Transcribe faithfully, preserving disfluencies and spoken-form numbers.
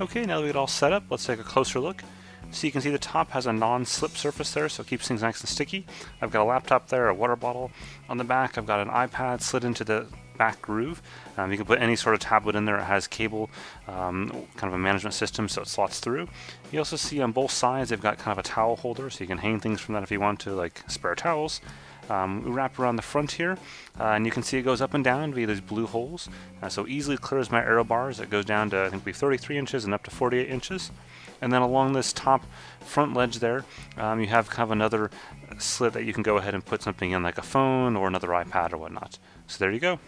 Okay, now that we get it all set up, let's take a closer look. So you can see the top has a non-slip surface there, so it keeps things nice and sticky. I've got a laptop there, a water bottle. On the back, I've got an iPad slid into the back groove. Um, you can put any sort of tablet in there. It has cable, um, kind of a management system, so it slots through. You also see on both sides, they've got kind of a towel holder, so you can hang things from that if you want to, like spare towels. Um, we wrap around the front here, uh, and you can see it goes up and down via these blue holes. Uh, so easily clears my aero bars. It goes down to, I think, be thirty-three inches and up to forty-eight inches. And then along this top front ledge there, um, you have kind of another slit that you can go ahead and put something in, like a phone or another iPad or whatnot. So there you go.